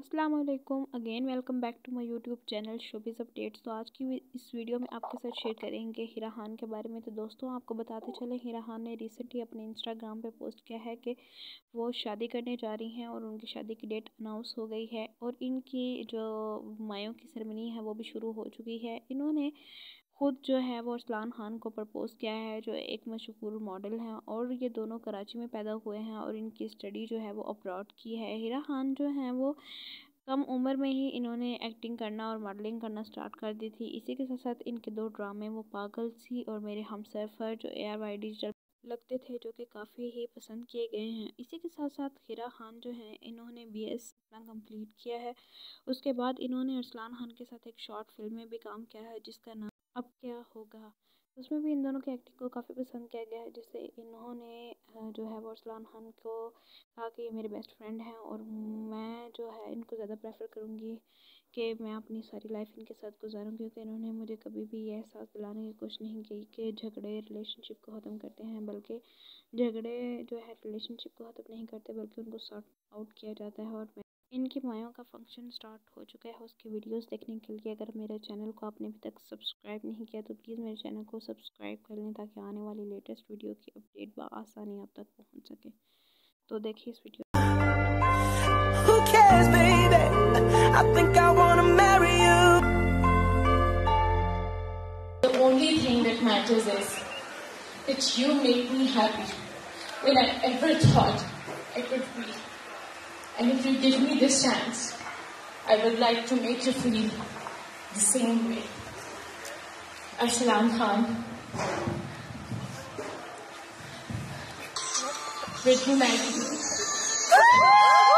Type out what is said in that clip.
अस्सलाम वालेकुम again, welcome back to my YouTube channel showbiz updates. तो आज की इस वीडियो में आपके साथ शेयर करेंगे हिरा खान के बारे में। तो दोस्तों, आपको बताते चले, हिरा खान ने रिसेंटली अपने इंस्टाग्राम पे पोस्ट किया है कि वो शादी करने जा रही हैं और उनकी शादी की डेट अनाउंस हो गई है और इनकी जो मायों की सेरेमनी है वो भी शुरू हो चुकी है। इन्होंने खुद जो है वो अरसलान खान को प्रपोज़ किया है, जो एक मशहूर मॉडल हैं और ये दोनों कराची में पैदा हुए हैं और इनकी स्टडी जो है वो अब्रॉड की है। हिरा खान जो हैं वो कम उम्र में ही इन्होंने एक्टिंग करना और मॉडलिंग करना स्टार्ट कर दी थी। इसी के साथ साथ इनके दो ड्रामे वो पागल सी और मेरे हमसफर जो ARY डिजिटल लगते थे, जो कि काफ़ी ही पसंद किए गए हैं। इसी के साथ साथ हिरा खान जो हैं इन्होंने BS अपना कंप्लीट किया है। उसके बाद इन्होंने अरसलान खान के साथ एक शॉर्ट फिल्म में भी काम किया है जिसका नाम अब क्या होगा। उसमें भी इन दोनों की एक्टिंग को काफ़ी पसंद किया गया है, जिससे इन्होंने जो है वो अरसलान खान को कहा कि ये मेरे बेस्ट फ्रेंड हैं और मैं जो है इनको ज़्यादा प्रेफर करूँगी कि मैं अपनी सारी लाइफ इनके साथ गुजारूँ, क्योंकि इन्होंने मुझे कभी भी ये एहसास दिलाने की कोशिश नहीं की कि झगड़े रिलेशनशिप को ख़त्म करते हैं, बल्कि झगड़े जो है रिलेशनशिप को ख़त्म नहीं करते, बल्कि उनको सॉर्ट आउट किया जाता है। और इनकी मायों का फंक्शन स्टार्ट हो चुका है। उसके वीडियोस देखने के लिए अगर मेरे चैनल को आपने अभी तक सब्सक्राइब नहीं किया तो प्लीज़ मेरे चैनल को सब्सक्राइब कर लें ताकि आने वाली लेटेस्ट वीडियो की अपडेट बआसानी आप तक पहुंच सके। तो देखिए इस video. Who cares, baby? I think I wanna marry you. The only thing that matters is that you make me happy when I ever thought I could be. And if you give me this chance, I would like to make you feel the same way. Arslan Khan, with humanity.